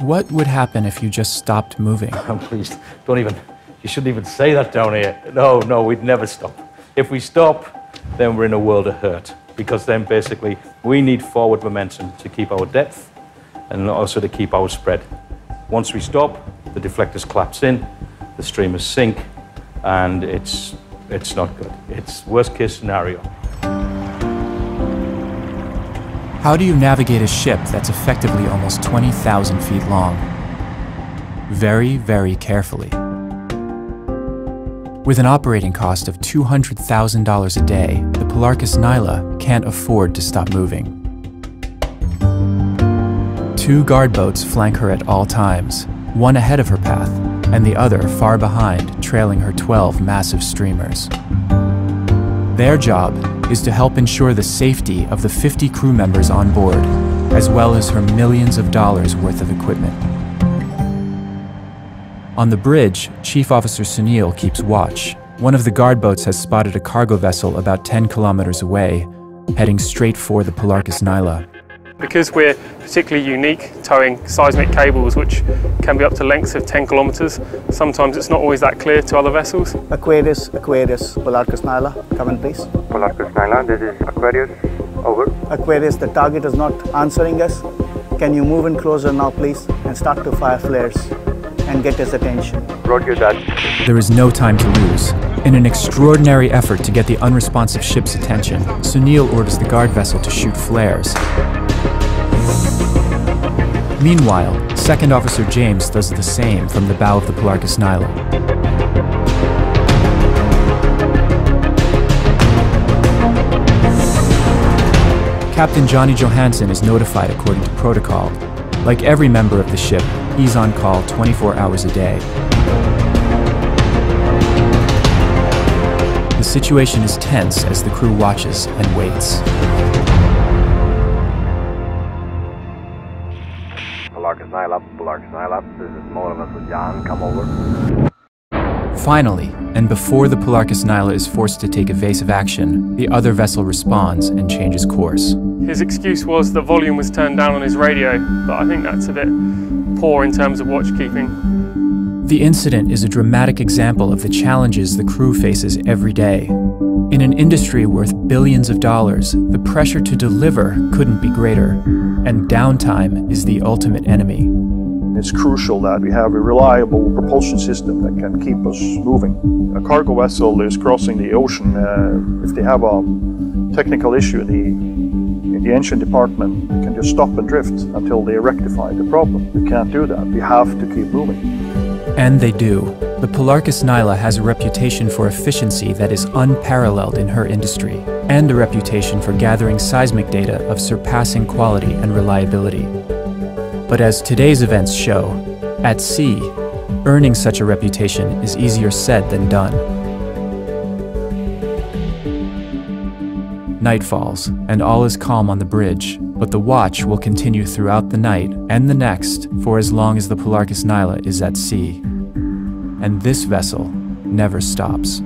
What would happen if you just stopped moving? Oh, please, don't even, you shouldn't even say that down here. No, no, we'd never stop. If we stop, then we're in a world of hurt, because then basically we need forward momentum to keep our depth and also to keep our spread. Once we stop, the deflectors collapse in, the streamers sink, and it's not good. It's worst case scenario. How do you navigate a ship that's effectively almost 20,000 feet long? Very, very carefully. With an operating cost of $200,000 a day, the Polarcus Naila can't afford to stop moving. 2 guard boats flank her at all times, one ahead of her path, and the other far behind, trailing her 12 massive streamers. Their job is to help ensure the safety of the 50 crew members on board, as well as her millions of dollars worth of equipment. On the bridge, Chief Officer Sunil keeps watch. One of the guard boats has spotted a cargo vessel about 10 kilometers away, heading straight for the Polarcus Naila. Because we're particularly unique, towing seismic cables which can be up to lengths of 10 kilometers, sometimes it's not always that clear to other vessels. Aquarius, Polarcus Naila, come in please. Polarcus Naila, this is Aquarius, over. Aquarius, the target is not answering us. Can you move in closer now please and start to fire flares and get his attention? Roger that. There is no time to lose. In an extraordinary effort to get the unresponsive ship's attention, Sunil orders the guard vessel to shoot flares. Meanwhile, Second Officer James does the same from the bow of the Polarcus Naila. Captain Johnny Johanson is notified according to protocol. Like every member of the ship, he's on call 24 hours a day. The situation is tense as the crew watches and waits. Polarcus Naila, this is more of us with Jan, come over. Finally, and before the Polarcus Naila is forced to take evasive action, the other vessel responds and changes course. His excuse was the volume was turned down on his radio, but I think that's a bit poor in terms of watchkeeping. The incident is a dramatic example of the challenges the crew faces every day. In an industry worth billions of dollars, the pressure to deliver couldn't be greater, and downtime is the ultimate enemy. It's crucial that we have a reliable propulsion system that can keep us moving. A cargo vessel is crossing the ocean. If they have a technical issue in the engine department, they can just stop and drift until they rectify the problem. We can't do that. We have to keep moving. And they do. The Polarcus Naila has a reputation for efficiency that is unparalleled in her industry, and a reputation for gathering seismic data of surpassing quality and reliability. But as today's events show, at sea, earning such a reputation is easier said than done. Night falls, and all is calm on the bridge, but the watch will continue throughout the night and the next for as long as the Polarcus Naila is at sea. And this vessel never stops.